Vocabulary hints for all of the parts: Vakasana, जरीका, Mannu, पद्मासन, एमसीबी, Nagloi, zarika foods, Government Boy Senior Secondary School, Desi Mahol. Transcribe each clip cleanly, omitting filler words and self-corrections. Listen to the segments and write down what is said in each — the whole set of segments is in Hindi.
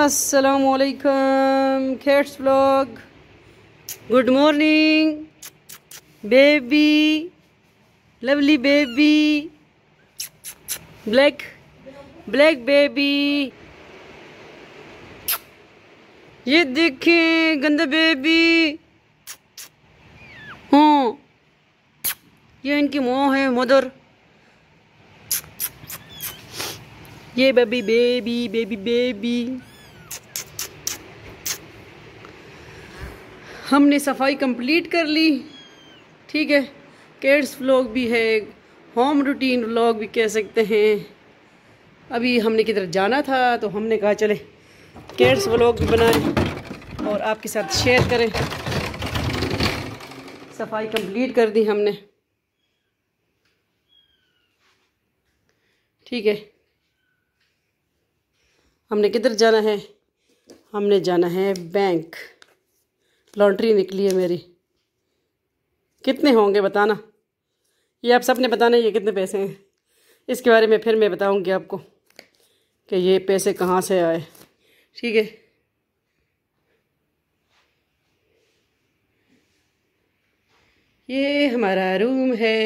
अस्सलामुअलैकुम kids vlog. Good morning baby, lovely baby, black black baby, ये देखें गंदा बेबी। हाँ, ये इनकी माँ है, मदर। ये बेबी बेबी बेबी बेबी। हमने सफाई कंप्लीट कर ली, ठीक है। किड्स व्लॉग भी है, होम रूटीन व्लॉग भी कह सकते हैं। अभी हमने किधर जाना था तो हमने कहा चले किड्स व्लॉग भी बनाएं और आपके साथ शेयर करें। सफाई कंप्लीट कर दी हमने, ठीक है। हमने किधर जाना है? हमने जाना है बैंक। लॉन्ड्री निकली है मेरी। कितने होंगे बताना, ये आप सबने बताना। ये कितने पैसे हैं इसके बारे में फिर मैं बताऊंगी आपको कि ये पैसे कहाँ से आए, ठीक है। ये हमारा रूम है,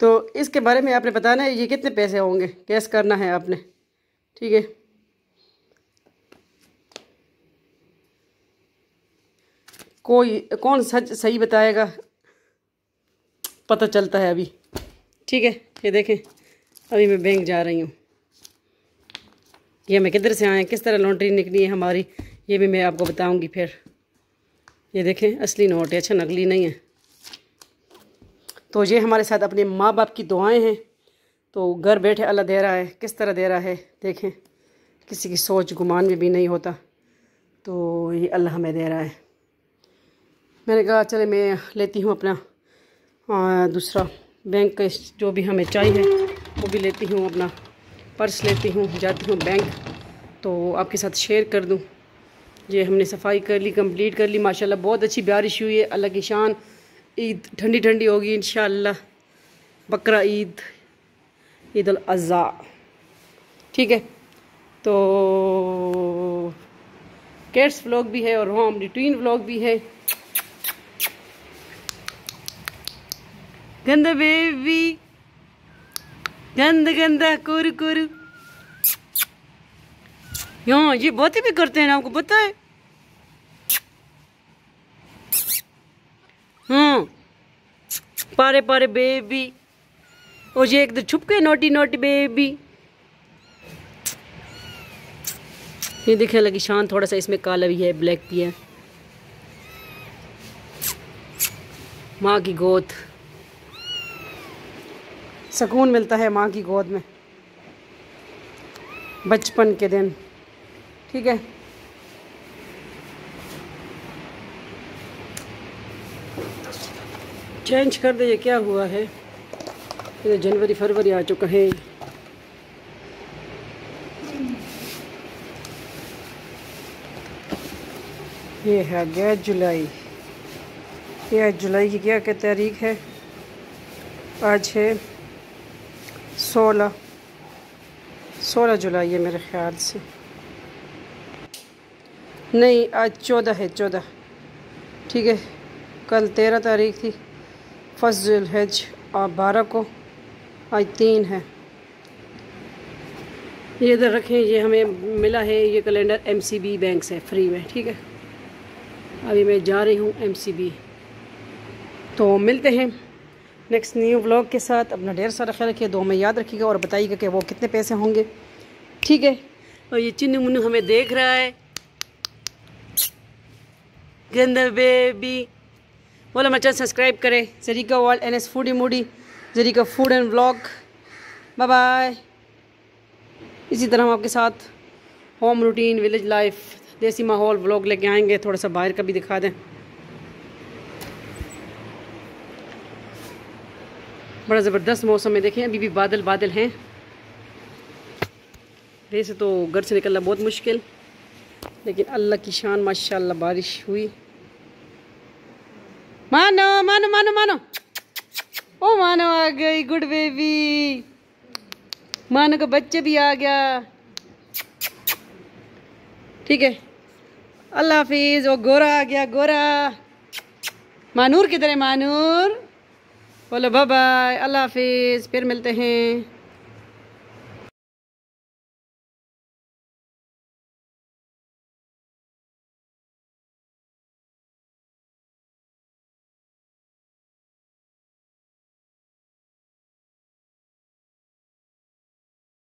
तो इसके बारे में आपने बताना है ये कितने पैसे होंगे, गैस करना है आपने, ठीक है। कोई कौन सच सही बताएगा पता चलता है अभी, ठीक है। ये देखें, अभी मैं बैंक जा रही हूँ। ये मैं किधर से आए, किस तरह लॉन्ड्री निकली है हमारी, ये भी मैं आपको बताऊँगी फिर। ये देखें असली नोट है, अच्छा नकली नहीं है। तो ये हमारे साथ अपने माँ बाप की दुआएं हैं, तो घर बैठे अल्लाह दे रहा है। किस तरह दे रहा है देखें, किसी की सोच गुमान में भी नहीं होता, तो ये अल्लाह हमें दे रहा है। मैंने कहा चले मैं लेती हूँ अपना दूसरा बैंक का जो भी हमें चाहिए वो भी लेती हूँ, अपना पर्स लेती हूँ, जाती हूँ बैंक, तो आपके साथ शेयर कर दूँ। ये हमने सफाई कर ली, कंप्लीट कर ली। माशाल्लाह बहुत अच्छी बारिश हुई है, अल्लाह की शान। ईद ठंडी ठंडी होगी इंशाल्लाह, बकरा ईद, ईद उल अज़ा, ठीक है। तो किड्स व्लॉग भी है और होम रूटीन व्लॉग भी है। गंदा बेबी, गंदा गंदा कुरु कुरु। यहाँ ये बातें भी करते हैं ना, आपको पता है? पारे पारे बेबी, और ये एकदम छुपके नोटी नोटी बेबी। ये देखे लगी शान, थोड़ा सा इसमें काला भी है, ब्लैक भी है। माँ की गोद, सुकून मिलता है माँ की गोद में, बचपन के दिन, ठीक है। चेंज कर दे, ये क्या हुआ है, ये जनवरी फरवरी आ चुका है। ये है 11 जुलाई, ये जुलाई की क्या तारीख है? आज है 16 जुलाई है मेरे ख्याल से। नहीं, आज 14 है 14, ठीक है। कल 13 तारीख थी, फर्स्ट जुलहज और 12 को, आज 3 है। ये इधर रखें, ये हमें मिला है ये कैलेंडर एमसीबी बैंक से फ्री में, ठीक है। अभी मैं जा रही हूँ एमसीबी, तो मिलते हैं नेक्स्ट न्यू व्लॉग के साथ। अपना ढेर सारा ख्याल रखिए, दो में याद रखिएगा और बताइएगा कि वो कितने पैसे होंगे, ठीक है। और ये चिन्नू मुन्नू हमें देख रहा है, गंदा बेबी। बोला मचा सब्सक्राइब करें जरीका world NS foodie moody, जरीका food and vlog. Bye bye. इसी तरह हम आपके साथ होम रूटीन, विलेज लाइफ, देसी माहौल व्लॉग लेके आएंगे। थोड़ा सा बाहर का भी दिखा दें, बड़ा ज़बरदस्त मौसम है। देखें अभी भी बादल बादल हैं, वैसे तो घर से निकलना बहुत मुश्किल, लेकिन अल्लाह की शान माशाल्लाह बारिश हुई। मानो मानो मानो मानो, ओ मानो आ गई, गुड बेबी। मानो का बच्चे भी आ गया। ठीक है, अल्लाह हाफिज़। वो गोरा आ गया, गोरा। मानूर किधर है? मानूर बोलो बाय बाय, अल्लाह हाफिज़, फिर मिलते हैं।